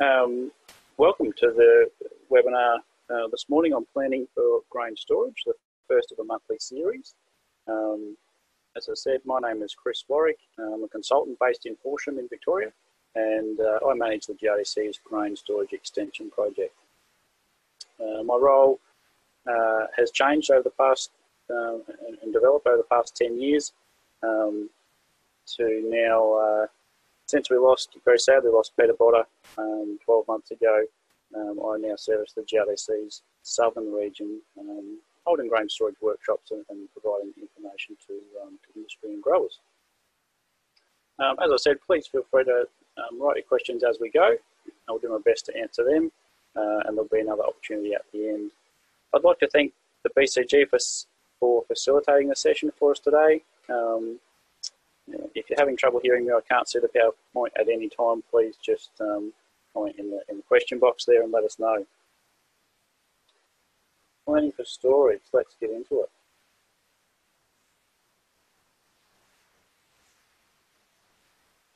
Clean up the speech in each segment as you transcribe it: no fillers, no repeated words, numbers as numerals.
Welcome to the webinar this morning on planning for grain storage, the first of a monthly series. As I said, my name is Chris Warwick. I'm a consultant based in Horsham in Victoria, and I manage the GRDC's grain storage extension project. My role has changed over the past and developed over the past 10 years to now, since we very sadly lost Peter Bodder 12 months ago, I now service the GRDC's southern region, holding grain storage workshops and providing information to industry and growers. As I said, please feel free to write your questions as we go. I'll do my best to answer them, and there'll be another opportunity at the end. I'd like to thank the BCG for facilitating the session for us today. If you're having trouble hearing me, I can't see the PowerPoint at any time, please just comment in the question box there and let us know. Planning for storage, let's get into it.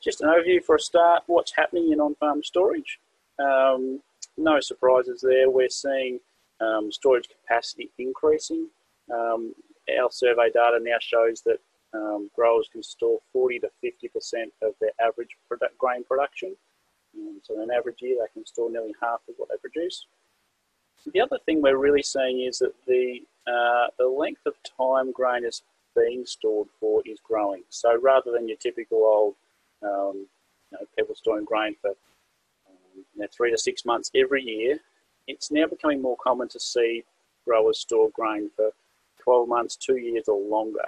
Just an overview for a start, what's happening in on-farm storage. No surprises there, we're seeing storage capacity increasing. Our survey data now shows that growers can store 40 to 50% of their average grain production. So in an average year, they can store nearly half of what they produce. The other thing we're really seeing is that the length of time grain is being stored for is growing. So rather than your typical old, people storing grain for 3 to 6 months every year, it's now becoming more common to see growers store grain for 12 months, 2 years or longer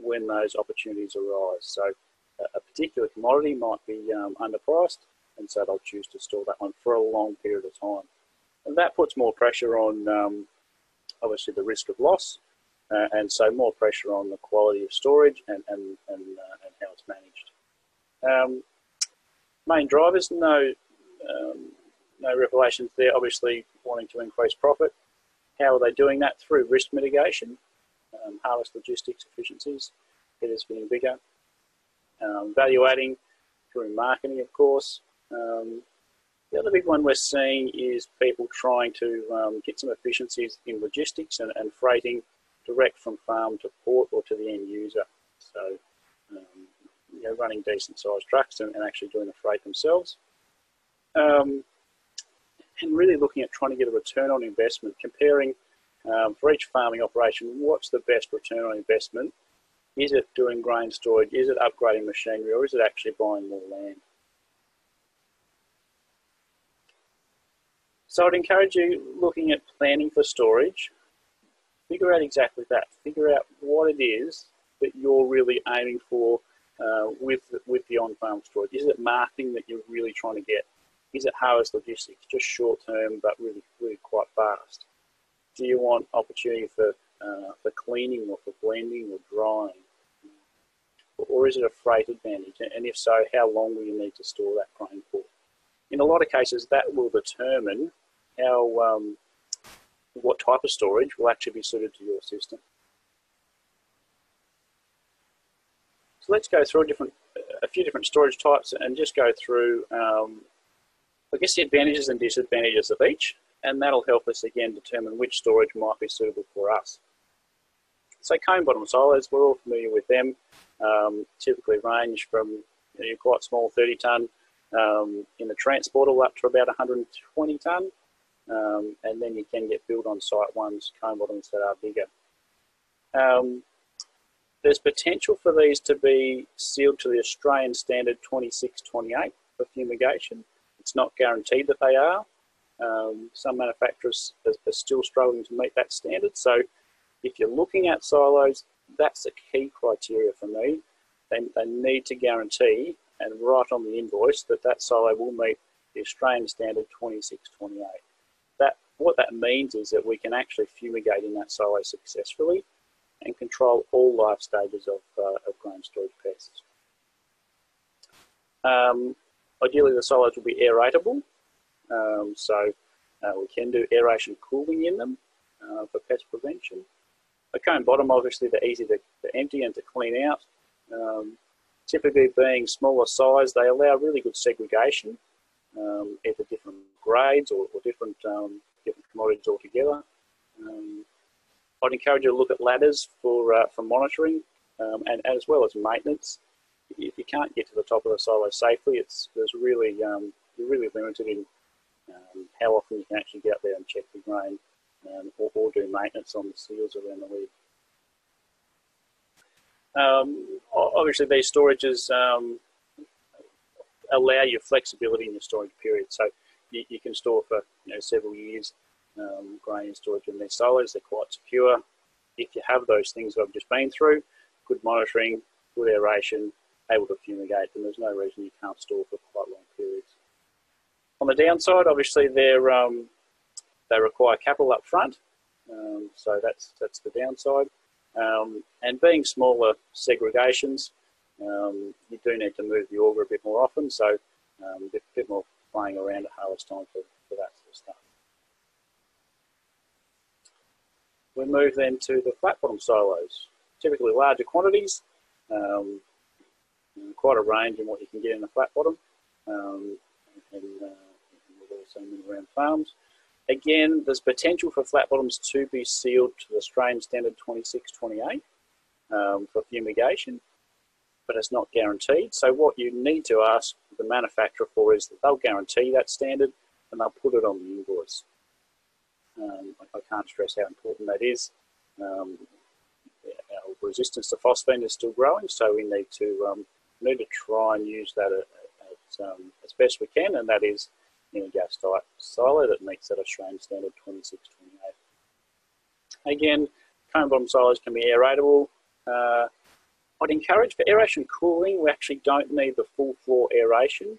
when those opportunities arise. So a particular commodity might be underpriced, and so they'll choose to store that one for a long period of time. And that puts more pressure on, obviously, the risk of loss, and so more pressure on the quality of storage and how it's managed. Main drivers, no revelations there, obviously wanting to increase profit. How are they doing that? Through risk mitigation, harvest logistics efficiencies, it is getting bigger. Value adding through marketing, of course. The other big one we're seeing is people trying to get some efficiencies in logistics and freighting direct from farm to port or to the end user. So, running decent sized trucks and actually doing the freight themselves. And really looking at trying to get a return on investment, comparing for each farming operation, what's the best return on investment? Is it doing grain storage? Is it upgrading machinery, or is it actually buying more land? So I'd encourage you, looking at planning for storage, figure out exactly that. Figure out what it is that you're really aiming for with the on-farm storage. Is it marketing that you're really trying to get? Is it harvest logistics, just short-term but really, really quite fast? Do you want opportunity for cleaning or for blending or drying? Or is it a freight advantage? And if so, how long will you need to store that grain for? In a lot of cases, that will determine how what type of storage will actually be suited to your system. So let's go through a few different storage types and just go through, I guess, the advantages and disadvantages of each, and that'll help us again determine which storage might be suitable for us. So cone bottom silos, we're all familiar with them, typically range from your quite small 30-ton in the transportable up to about 120 tonne, and then you can get built on site ones, cone bottoms that are bigger. There's potential for these to be sealed to the Australian standard 2628 for fumigation. It's not guaranteed that they are. Some manufacturers are still struggling to meet that standard. So if you're looking at silos, that's a key criteria for me. They need to guarantee, and right on the invoice, that silo will meet the Australian standard 2628. What that means is that we can actually fumigate in that silo successfully and control all life stages of grain storage pests. Ideally, the silos will be aeratable, so we can do aeration cooling in them for pest prevention. The cone bottom, obviously, they're easy to empty and to clean out. Typically being smaller size, they allow really good segregation. It's a different grades or different commodities altogether. I'd encourage you to look at ladders for monitoring and as well as maintenance. If you can't get to the top of the silo safely, there's really you're really limited in how often you can actually get out there and check the grain or do maintenance on the seals around the lid. Obviously, these storages allow your flexibility in your storage period, so you can store for several years grain storage in these silos. They're quite secure. If you have those things that I've just been through, good monitoring, good aeration, able to fumigate them, there's no reason you can't store for quite long periods. On the downside, obviously, they require capital up front, so that's the downside. And being smaller segregations, you do need to move the auger a bit more often, so a bit more playing around at harvest time for that sort of stuff. We move then to the flat bottom silos, typically larger quantities, quite a range in what you can get in a flat bottom, and we've also been around farms. Again, there's potential for flat bottoms to be sealed to the Australian standard 2628 for fumigation, but it's not guaranteed. So what you need to ask the manufacturer for is that they'll guarantee that standard and they'll put it on the invoice. I can't stress how important that is. Our resistance to phosphine is still growing, so we need to try and use that as best we can, and that is in a gas type silo that meets that Australian standard 2628. Again, cone bottom silos can be aeratable. I'd encourage for aeration cooling, we actually don't need the full floor aeration.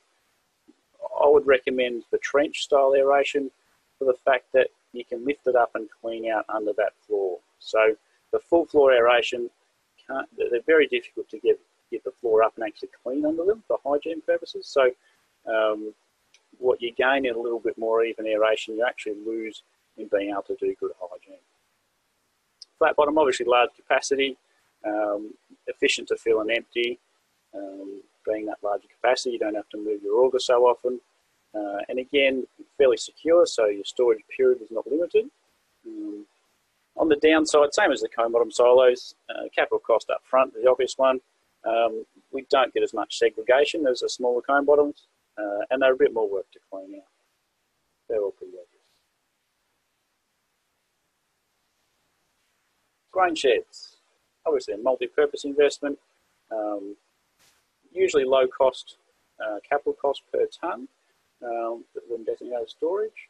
I would recommend the trench style aeration for the fact that you can lift it up and clean out under that floor. So the full floor aeration, they're very difficult to get the floor up and actually clean under them for hygiene purposes. So what you gain in a little bit more even aeration, you actually lose in being able to do good hygiene. Flat bottom, obviously large capacity, efficient to fill and empty. Being that larger capacity, you don't have to move your auger so often. And again, fairly secure, so your storage period is not limited. On the downside, same as the cone bottom silos, capital cost up front, the obvious one. We don't get as much segregation as the smaller cone bottoms, and they're a bit more work to clean out. They're all pretty obvious. Grain sheds, obviously a multi-purpose investment, usually low cost, capital cost per tonne. When designated storage,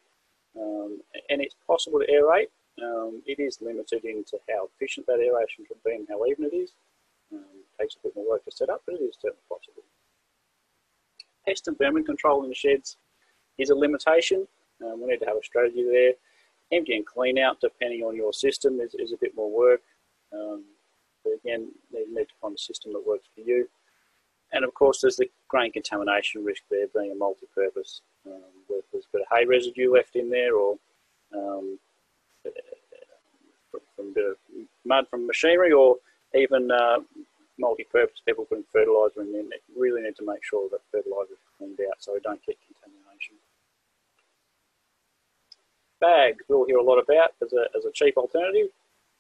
and it's possible to aerate. It is limited into how efficient that aeration can be and how even it is. It takes a bit more work to set up, but it is certainly possible. Pest and vermin control in the sheds is a limitation. We need to have a strategy there. Empty and clean out, depending on your system, is a bit more work. But again, you need to find a system that works for you. And of course, there's the grain contamination risk there, being a multi-purpose. Whether there's a bit of hay residue left in there, or from a bit of mud from machinery, or even multi-purpose, people putting fertiliser in there. They really need to make sure that fertiliser is cleaned out so we don't get contamination. Bags, we all hear a lot about as a cheap alternative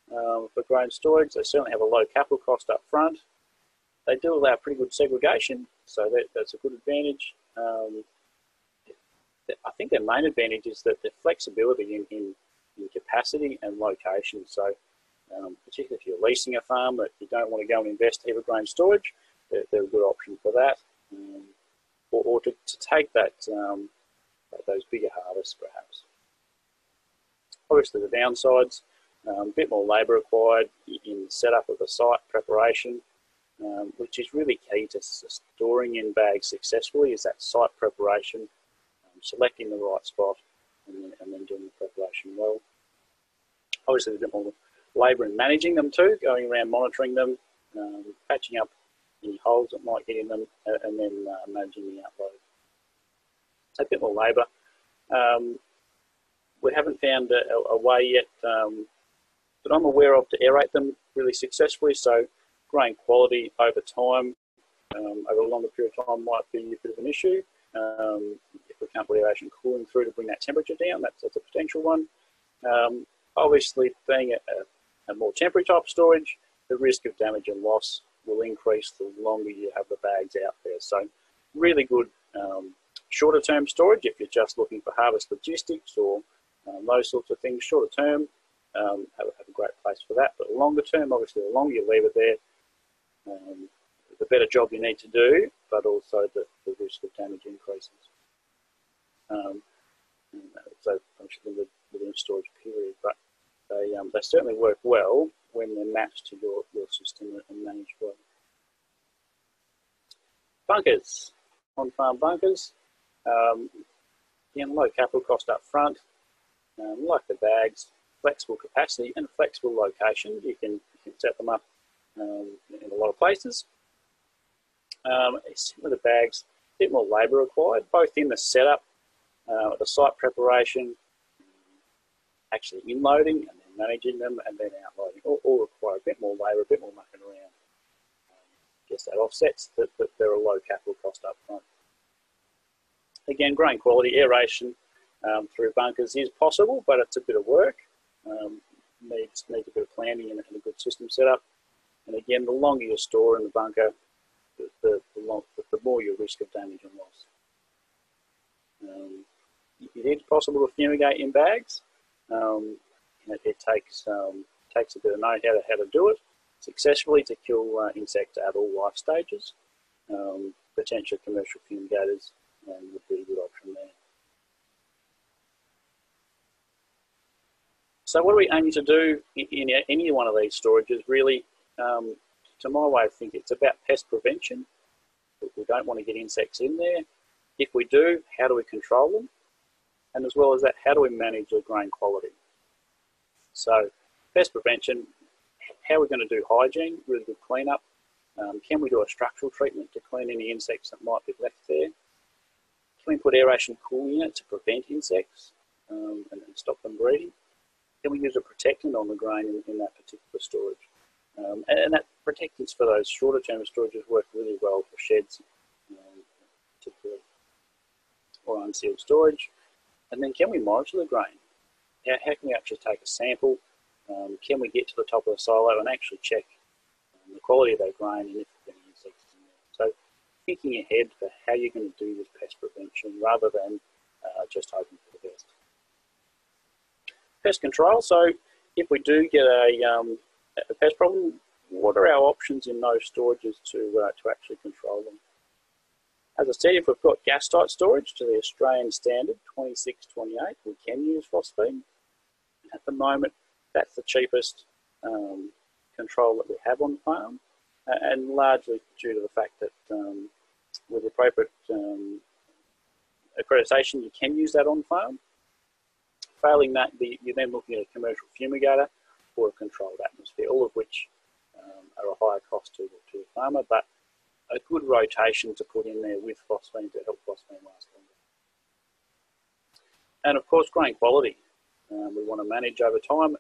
for grain storage. They certainly have a low capital cost up front. They do allow pretty good segregation, so that's a good advantage. I think their main advantage is that their flexibility in capacity and location. So particularly if you're leasing a farm that you don't want to go and invest heavy grain storage, they're a good option for that. Or to take that those bigger harvests perhaps. Obviously the downsides, a bit more labour required in the setup of the site preparation. Which is really key to storing in bags successfully, is that site preparation, selecting the right spot, and then doing the preparation well. Obviously, there's a bit more labour in managing them too, going around monitoring them, patching up any holes that might get in them, and then managing the outload. So a bit more labour. We haven't found a way yet that I'm aware of to aerate them really successfully, so grain quality over time, over a longer period of time, might be a bit of an issue. If for example, aeration cooling through to bring that temperature down. That's a potential one. Obviously, being a more temporary type of storage, the risk of damage and loss will increase the longer you have the bags out there. So really good shorter term storage if you're just looking for harvest logistics or those sorts of things. Shorter term, have a great place for that. But longer term, obviously, the longer you leave it there, the better job you need to do, but also the risk of damage increases. So obviously within a storage period, but they certainly work well when they're matched to your system and managed well. Bunkers, on-farm bunkers. Again, low capital cost up front, like the bags, flexible capacity and flexible location. You can set them up in a lot of places. With the bags, a bit more labour required, both in the setup, the site preparation, actually inloading and then managing them and then outloading, all require a bit more labour, a bit more mucking around. I guess that offsets that they're a low capital cost up front. Again, grain quality, aeration through bunkers is possible, but it's a bit of work. Needs a bit of planning and a good system setup. And again, the longer you store in the bunker, the more your risk of damage and loss. It is possible to fumigate in bags. It takes a bit of knowing how to do it successfully to kill insects at all life stages. Potential commercial fumigators would be a good option there. So what are we aiming to do in any one of these storages? Really, to my way of thinking, it's about pest prevention. We don't want to get insects in there. If we do, how do we control them? And as well as that, how do we manage your grain quality? So pest prevention, how are we going to do hygiene, really good cleanup? Can we do a structural treatment to clean any insects that might be left there? Can we put aeration cool unit to prevent insects and stop them breeding? Can we use a protectant on the grain in that particular storage? And that protectants for those shorter term storages work really well for sheds, particularly, or unsealed storage. And then can we monitor the grain? How can we actually take a sample? Can we get to the top of the silo and actually check the quality of that grain and if there's any insects in there? So thinking ahead for how you're going to do this pest prevention rather than just hoping for the best. Pest control. So if we do get a pest problem, what are our options in those storages to actually control them? As I said, if we've got gas tight storage to the Australian standard 2628, we can use phosphine. At the moment, that's the cheapest control that we have on the farm, and largely due to the fact that with appropriate accreditation, you can use that on farm. Failing that, you're then looking at a commercial fumigator or a controlled atmosphere, all of which are a higher cost to the farmer, but a good rotation to put in there with phosphine to help phosphine last longer. And of course, grain quality. We want to manage over time.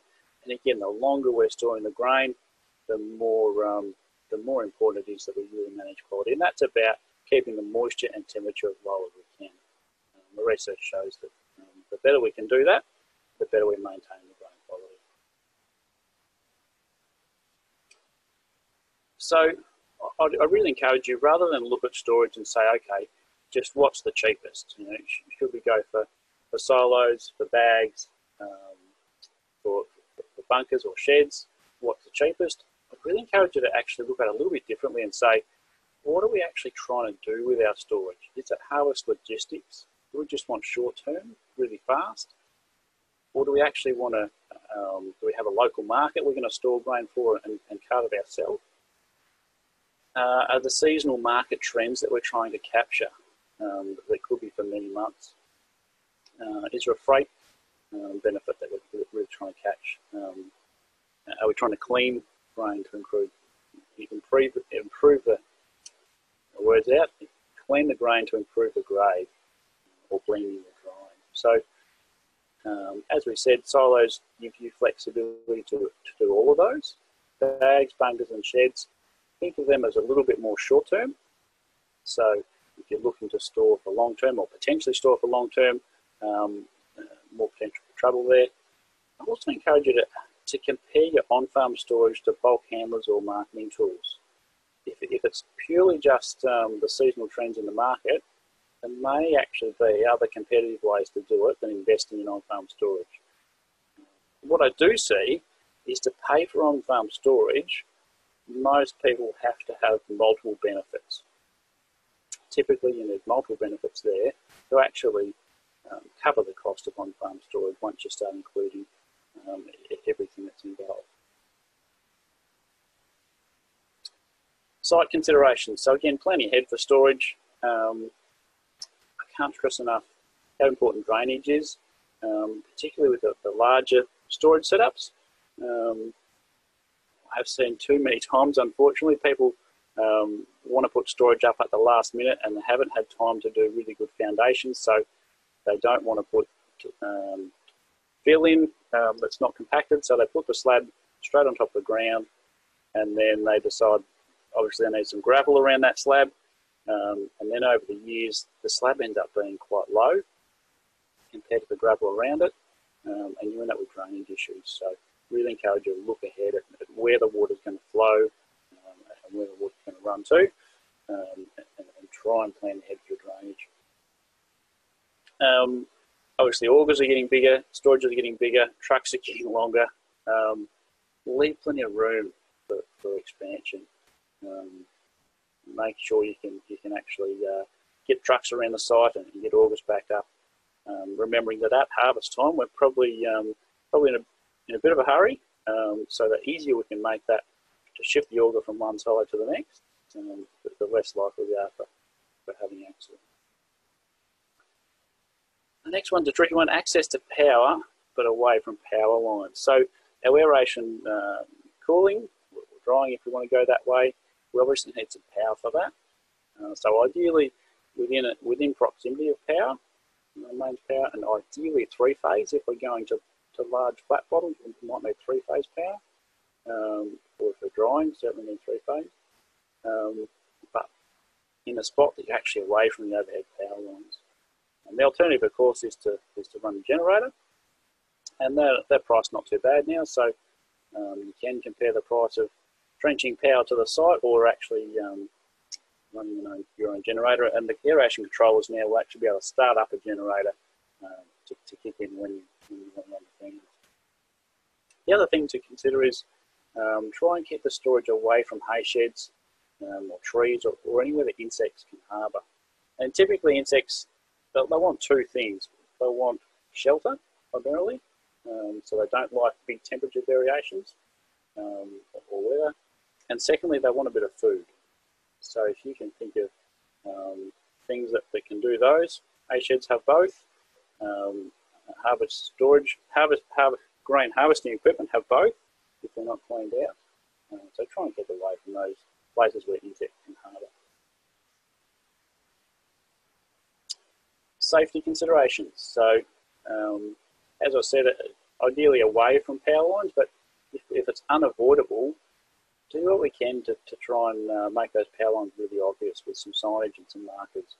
And again, the longer we're storing the grain, the more important it is that we really manage quality. And that's about keeping the moisture and temperature as low as we can. The research shows that the better we can do that, the better we maintain the grain quality. So I really encourage you, rather than look at storage and say, okay, just what's the cheapest? You know, should we go for silos, for bags, for bunkers or sheds? What's the cheapest? I really encourage you to actually look at it a little bit differently and say, what are we actually trying to do with our storage? Is it harvest logistics? Do we just want short term, really fast? Or do we actually want to, do we have a local market we're going to store grain for and cart it ourselves? Are the seasonal market trends that we're trying to capture that could be for many months? Is there a freight benefit that we're really trying to catch? Are we trying to clean grain to improve the words out, clean the grain to improve the grade or blending the drying? So as we said, silos give you flexibility to do all of those. Bags, bunkers and sheds, think of them as a little bit more short term. So if you're looking to store for long term or potentially store for long term, more potential for trouble there. I also encourage you to compare your on-farm storage to bulk handlers or marketing tools. If it's purely just the seasonal trends in the market, there may actually be other competitive ways to do it than investing in on-farm storage. What I do see is to pay for on-farm storage, most people have to have multiple benefits. Typically you need multiple benefits there to actually cover the cost of on-farm storage once you start including everything that's involved. Site considerations. So again, planning ahead for storage. I can't stress enough how important drainage is, particularly with the larger storage setups. I've seen too many times, unfortunately, people want to put storage up at the last minute and they haven't had time to do really good foundations, so they don't want to put fill in that's not compacted, so they put the slab straight on top of the ground, and then they decide obviously they need some gravel around that slab, and then over the years the slab ends up being quite low compared to the gravel around it, and you end up with drainage issues. So really encourage you to look ahead at where the water is going to flow and where the water is going to run to, and try and plan ahead for drainage. Obviously augers are getting bigger, storages are getting bigger, trucks are getting longer. Leave plenty of room for expansion. Make sure you can actually get trucks around the site and get augers back up. Remembering that at harvest time we're probably in a bit of a hurry, so the easier we can make that to shift the auger from one side to the next, the less likely we are for having accidents. The next one's a tricky one: access to power, but away from power lines. So our aeration cooling, or drying if we want to go that way, we obviously need some power for that. So ideally within proximity of power, mains power, and ideally three-phase if we're going to large flat bottles. We might need three-phase power, or if we're drying, certainly need three-phase. But in a spot that you're actually away from the overhead power lines. And the alternative, of course, is to run the generator, and that price not too bad now. So you can compare the price of trenching power to the site, or actually running your own generator. And the aeration controllers now will actually be able to start up a generator to kick in when you want to run the thing. The other thing to consider is try and keep the storage away from hay sheds or trees or anywhere that insects can harbour. And typically insects, they want two things. They want shelter, primarily, so they don't like big temperature variations or weather. And secondly, they want a bit of food. So if you can think of things that can do those, hay sheds have both. Grain harvesting equipment have both if they're not cleaned out. So try and get away from those places where insects can harbour. Safety considerations. So as I said, ideally away from power lines, but if it's unavoidable, do what we can to try and make those power lines really obvious with some signage and some markers.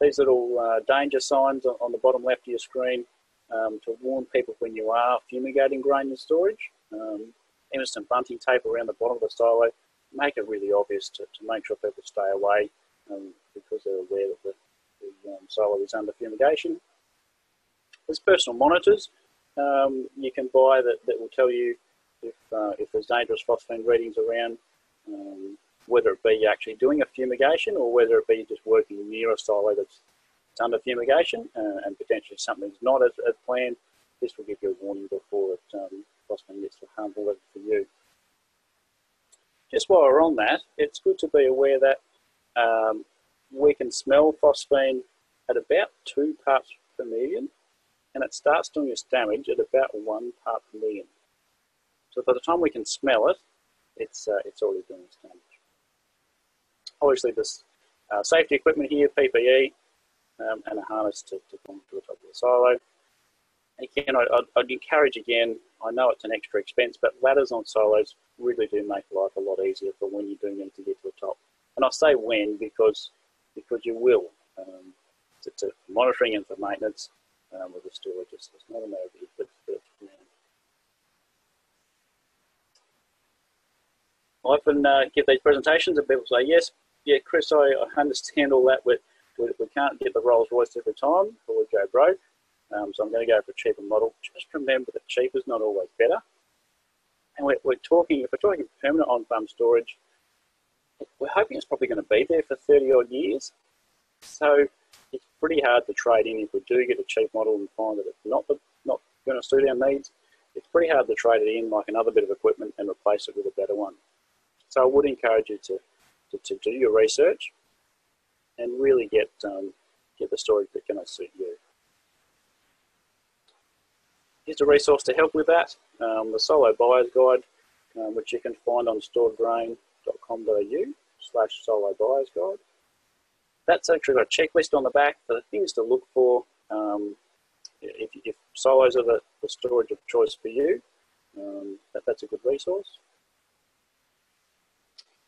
These little danger signs on the bottom left of your screen to warn people when you are fumigating grain in storage. Even some bunting tape around the bottom of the silo, make it really obvious to make sure people stay away because they're aware that the silo is under fumigation. There's personal monitors you can buy that will tell you if there's dangerous phosphine readings around, whether it be actually doing a fumigation or whether it be just working near a silo that's under fumigation and potentially something's not as planned. This will give you a warning before it phosphine gets to a harmful level for you. Just while we're on that, it's good to be aware that we can smell phosphine at about 2 parts per million, and it starts doing us damage at about 1 part per million. So by the time we can smell it, it's already doing us damage. Obviously this safety equipment here, PPE, and a harness to come to the top of the silo. Again, I'd encourage again, I know it's an extra expense, but ladders on silos really do make life a lot easier for when you do need to get to the top. And I say when because because you will. To monitoring and for maintenance with the storage, it's not a matter of effort. I often give these presentations and people say, yes, yeah, Chris, I understand all that. We can't get the Rolls Royce every time or we go broke. So I'm going to go for a cheaper model. Just remember that cheap is not always better. And if we're talking permanent on-farm storage, we're hoping it's probably going to be there for 30-odd years. So it's pretty hard to trade in if we do get a cheap model and find that it's not going to suit our needs. It's pretty hard to trade it in like another bit of equipment and replace it with a better one. So I would encourage you to do your research and really get the storage that's going to suit you. Here's a resource to help with that, the Solo Buyer's Guide, which you can find on storedgrain.com.au/solo buyer's guide. That's actually got a checklist on the back for the things to look for if silos are the storage of choice for you. That's a good resource.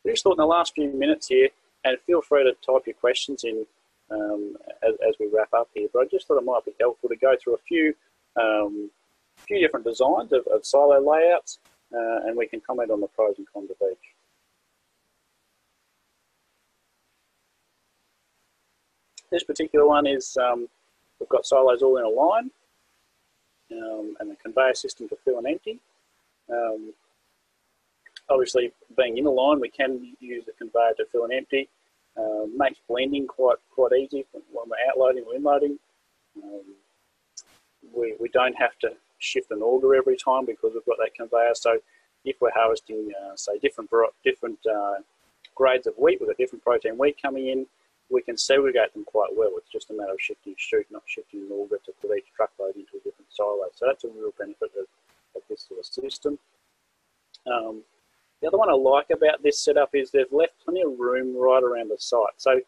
We just thought in the last few minutes here, and feel free to type your questions in as we wrap up here, but I just thought it might be helpful to go through a few different designs of silo layouts, and we can comment on the pros and cons of each. This particular one is, we've got silos all in a line, and a conveyor system to fill and empty. Obviously, being in a line, we can use the conveyor to fill and empty. Makes blending quite easy when we're outloading or inloading. We don't have to shift an auger every time because we've got that conveyor. So if we're harvesting, say, different grades of wheat, we've got different protein wheat coming in, we can segregate them quite well. It's just a matter of shifting chute, not shifting an auger to put each truckload into a different silo. So that's a real benefit of this sort of system. The other one I like about this setup is they've left plenty of room right around the site. So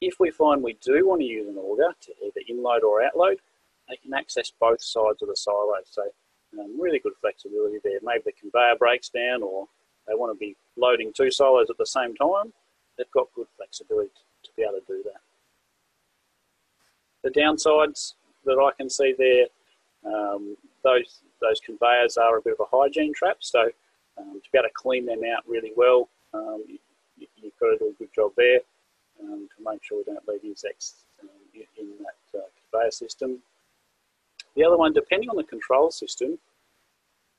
if we find we do want to use an auger to either inload or outload, they can access both sides of the silo. So really good flexibility there. Maybe the conveyor breaks down or they want to be loading two silos at the same time. They've got good flexibility to be able to do that. The downsides that I can see there, those conveyors are a bit of a hygiene trap. So to be able to clean them out really well, you've got to do a good job there to make sure we don't leave insects in that conveyor system. The other one, depending on the control system,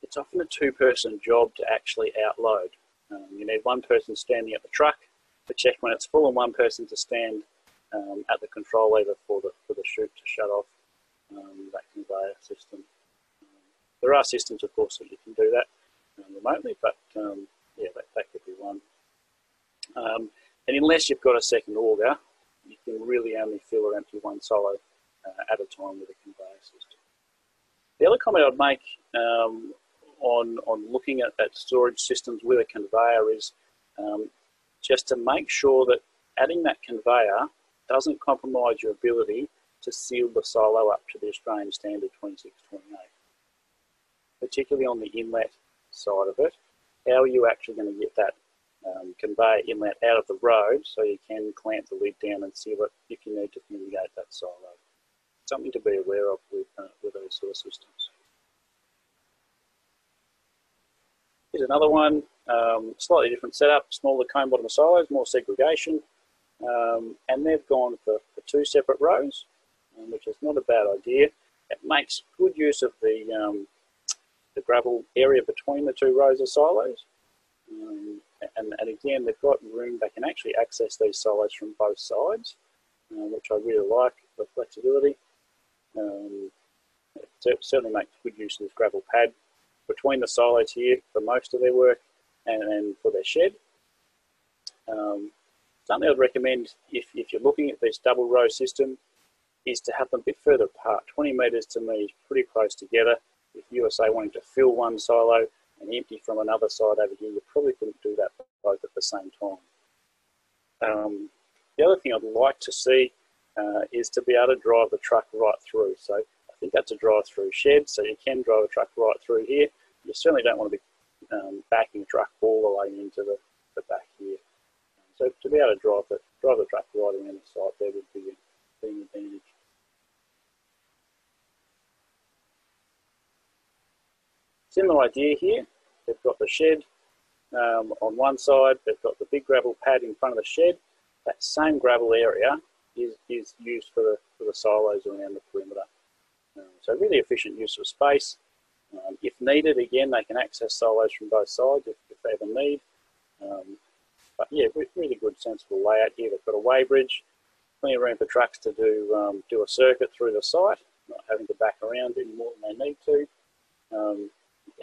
it's often a two-person job to actually outload. You need one person standing at the truck to check when it's full and one person to stand at the control lever for the chute to shut off that conveyor system. There are systems, of course, that you can do that remotely, but yeah, that could be one. And unless you've got a second auger, you can really only fill or empty one silo at a time with a conveyor system. The other comment I'd make on looking at storage systems with a conveyor is just to make sure that adding that conveyor doesn't compromise your ability to seal the silo up to the Australian standard 2628, particularly on the inlet side of it. How are you actually going to get that conveyor inlet out of the road so you can clamp the lid down and seal it if you need to mitigate that silo? Something to be aware of with those sort of systems. Here's another one, slightly different setup, smaller cone bottom silos, more segregation, and they've gone for two separate rows, which is not a bad idea. It makes good use of the gravel area between the two rows of silos, and again, they've got room, they can actually access these silos from both sides, which I really like, the flexibility. It certainly makes good use of this gravel pad between the silos here for most of their work and for their shed. Something I'd recommend if you're looking at this double row system is to have them a bit further apart. 20 metres to me is pretty close together. If you were, say, wanting to fill one silo and empty from another side over here, you probably couldn't do that both at the same time. The other thing I'd like to see is to be able to drive the truck right through. So I think that's a drive-through shed, so you can drive a truck right through here. You certainly don't want to be backing a truck all the way into the back here. So to be able to drive the drive the tractor right around the site, there would be an advantage. Similar idea here, they've got the shed on one side, they've got the big gravel pad in front of the shed. That same gravel area is used for the silos around the perimeter. So really efficient use of space. If needed, again, they can access silos from both sides if they ever need. But yeah, really good, sensible layout here. They've got a weighbridge, plenty of room for trucks to do a circuit through the site, not having to back around any more than they need to. The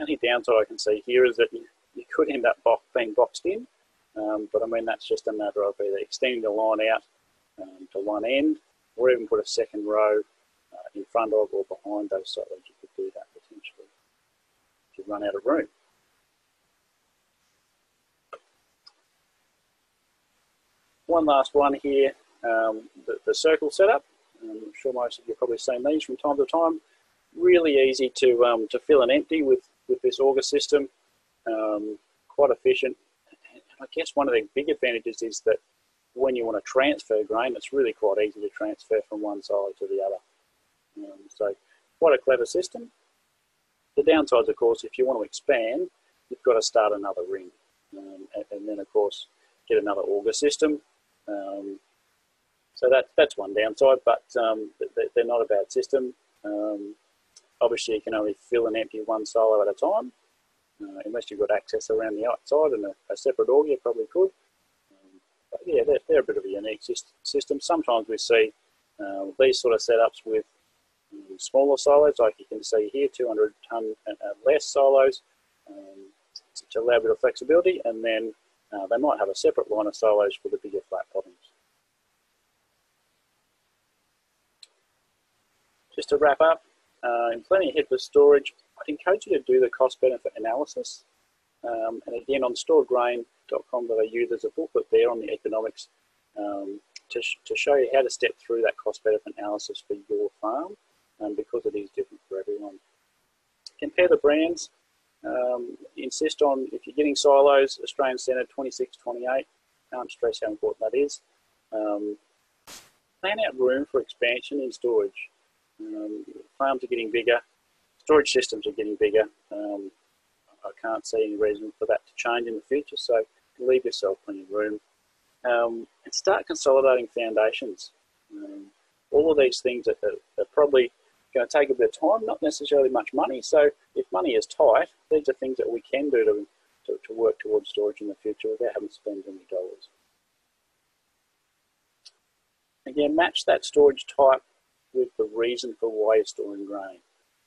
only downside I can see here is that you could end up being boxed in, but I mean, that's just a matter of either extending the line out to one end, or even put a second row in front of or behind those silos. You could do that potentially if you run out of room. One last one here, the circle setup. I'm sure most of you have probably seen these from time to time. Really easy to fill and empty with this auger system. Quite efficient. And I guess one of the big advantages is that when you want to transfer grain, it's really quite easy to transfer from one silo to the other. So quite a clever system. The downsides, of course, if you want to expand, you've got to start another ring, and then of course get another auger system. So that's one downside, but they're not a bad system. Obviously you can only fill and empty one silo at a time, unless you've got access around the outside and a separate auger, you probably could. But yeah, they're a bit of a unique system. Sometimes we see these sort of setups with smaller silos, like you can see here, 200 ton and less silos, to allow a bit of flexibility, and then they might have a separate line of silos for the bigger flat bottoms. Just to wrap up, in planning ahead for storage, I'd encourage you to do the cost-benefit analysis. And again, on storedgrain.com.au, there's a booklet there on the economics to show you how to step through that cost-benefit analysis for your farm, because it is different for everyone. Compare the brands. Insist on, if you're getting silos, Australian standard 2628. Can't stress how important that is. Plan out room for expansion in storage. Farms are getting bigger, storage systems are getting bigger. I can't see any reason for that to change in the future, so leave yourself plenty of room. And start consolidating foundations. All of these things are probably going to take a bit of time, not necessarily much money, so if money is tight, these are things that we can do to work towards storage in the future without having to spend any dollars. Again, match that storage type with the reason for why you're storing grain,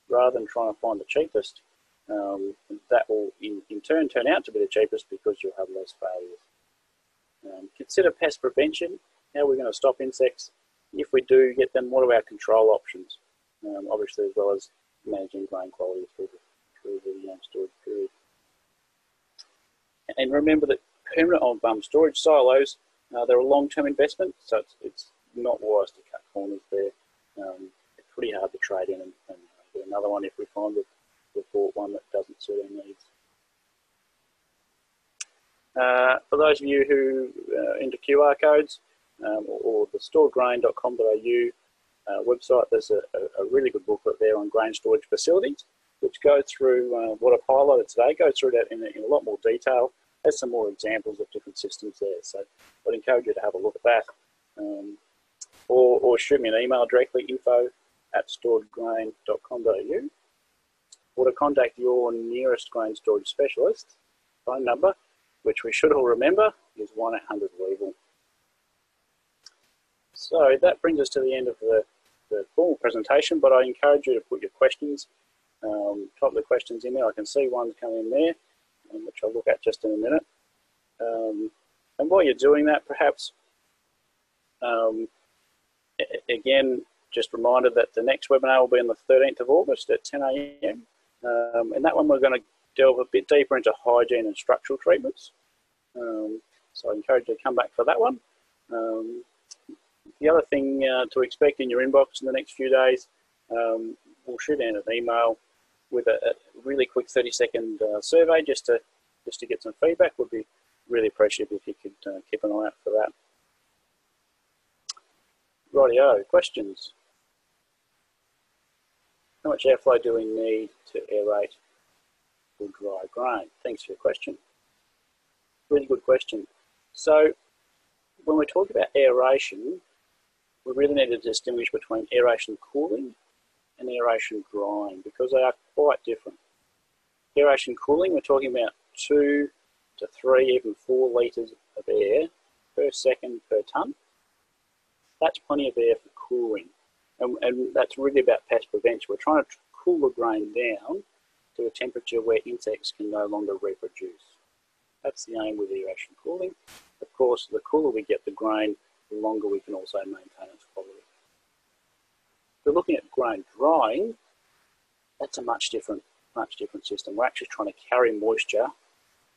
rather than trying to find the cheapest. That will in turn turn out to be the cheapest because you'll have less failures. Consider pest prevention. How are we going to stop insects? If we do get them, what are our control options? Obviously, as well as managing grain quality through the storage period. And remember that permanent storage silos, they're a long-term investment, so it's not wise to cut corners there. It's pretty hard to trade in and get another one if we find that we've bought one that doesn't suit our needs. For those of you who are into QR codes or the storedgrain.com.au website, there's a really good booklet there on grain storage facilities, which goes through what I've highlighted today, goes through that in a lot more detail. There's some more examples of different systems there, so I'd encourage you to have a look at that. Or shoot me an email directly, info@storedgrain.com.au, or to contact your nearest grain storage specialist. Phone number, which we should all remember, is 1-800-LEAVEL. So that brings us to the end of the formal presentation, but I encourage you to put your questions, type the questions in there. I can see one's come in there, which I'll look at just in a minute. And while you're doing that, perhaps, again, just reminded that the next webinar will be on the 13th of August at 10 a.m. And that one we're going to delve a bit deeper into hygiene and structural treatments. So I encourage you to come back for that one. The other thing to expect in your inbox in the next few days, we'll shoot out an email with a really quick 30-second survey just to get some feedback. Would be really appreciative if you could keep an eye out for that. Rightio, questions? How much airflow do we need to aerate or dry grain? Thanks for your question. Really good question. So when we talk about aeration, we really need to distinguish between aeration cooling and aeration drying, because they are quite different. Aeration cooling, we're talking about 2 to 3, even 4 litres of air per second per tonne. That's plenty of air for cooling. And that's really about pest prevention. We're trying to cool the grain down to a temperature where insects can no longer reproduce. That's the aim with aeration cooling. Of course, the cooler we get the grain, the longer we can also maintain its quality. If we're looking at grain drying, that's a much different system. We're actually trying to carry moisture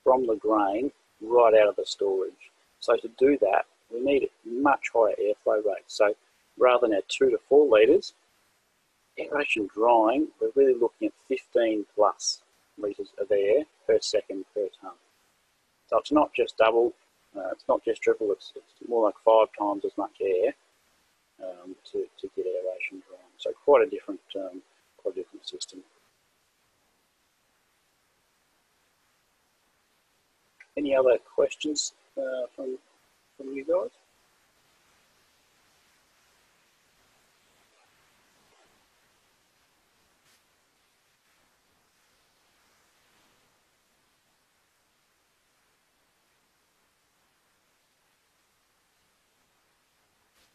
from the grain right out of the storage. So to do that, we need much higher airflow rates. So rather than at 2 to 4 litres, aeration drying, we're really looking at 15 plus litres of air per second per tonne. So it's not just double, it's not just triple, it's more like 5 times as much air to get aeration drying. So quite a different system. Any other questions from you guys?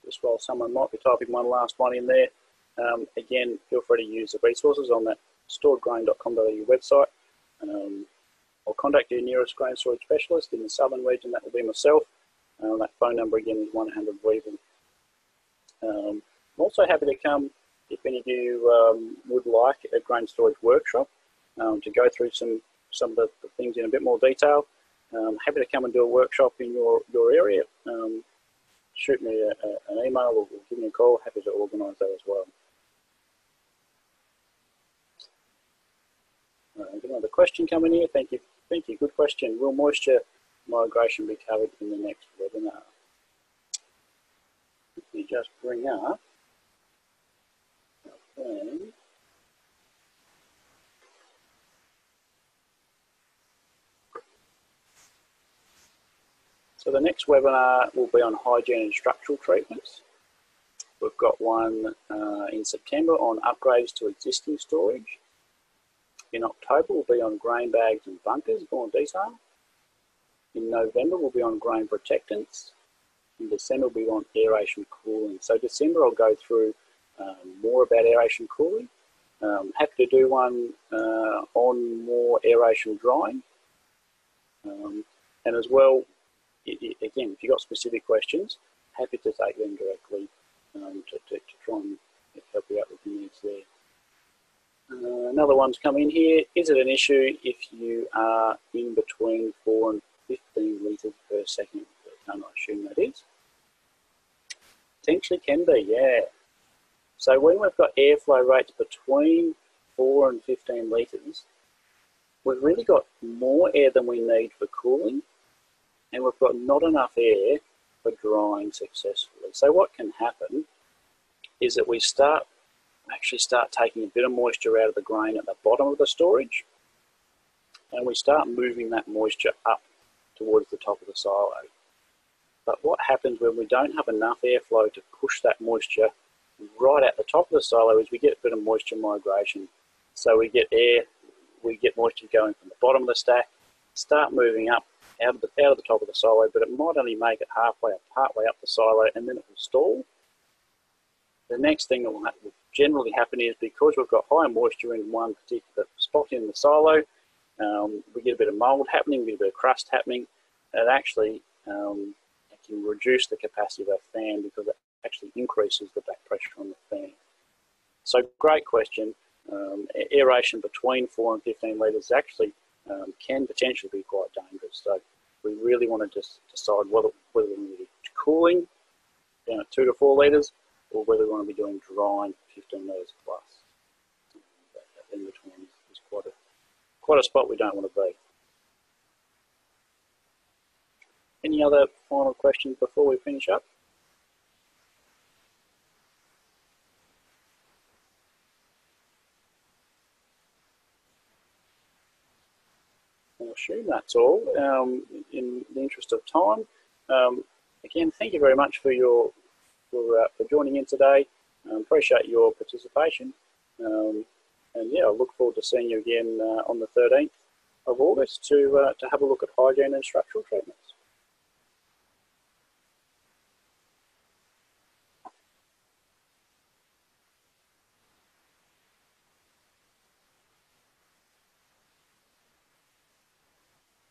Just while someone might be typing one last one in there, again, feel free to use the resources on that storedgrain.com.au website. Or contact your nearest grain storage specialist in the southern region. That will be myself. That phone number again is 100 Weevil. I'm also happy to come if any of you would like a grain storage workshop to go through some of the things in a bit more detail. Happy to come and do a workshop in your area. Shoot me an email or give me a call. Happy to organise that as well. Another question coming here. Thank you. Good question. Will moisture migration be covered in the next webinar? Let me just bring up. Okay. So the next webinar will be on hygiene and structural treatments. We've got one in September on upgrades to existing storage. In October, we'll be on grain bags and bunkers, more detail. In November, we'll be on grain protectants. In December, we'll be on aeration cooling. So December, I'll go through more about aeration cooling. Happy to do one on more aeration drying. And as well, again, if you've got specific questions, happy to take them directly to try and help you out with the needs there. Another one's come in here. Is it an issue if you are in between 4 and 15 litres per second per tonne? I assume that is. Potentially can be, yeah. So when we've got airflow rates between 4 and 15 litres, we've really got more air than we need for cooling, and we've got not enough air for drying successfully. So what can happen is that we actually start taking a bit of moisture out of the grain at the bottom of the storage, and we start moving that moisture up towards the top of the silo. But what happens when we don't have enough airflow to push that moisture right at the top of the silo is we get a bit of moisture migration. So we get moisture going from the bottom of the stack, start moving up out of the top of the silo, but it might only make it halfway or partway up the silo, and then it will stall. The next thing that will happen generally is, because we've got high moisture in one particular spot in the silo, we get a bit of mould happening, we get a bit of crust happening, and it can reduce the capacity of our fan because it actually increases the back pressure on the fan. So great question. Aeration between 4 and 15 litres actually can potentially be quite dangerous. So we really want to just decide whether we need cooling down at 2 to 4 litres, or whether we want to be doing drying 15 litres plus. That in between is quite a spot we don't want to be. Any other final questions before we finish up? I assume that's all in the interest of time. Again, thank you very much for joining in today. Appreciate your participation. And yeah, I look forward to seeing you again on the 13th of August to have a look at hygiene and structural treatments.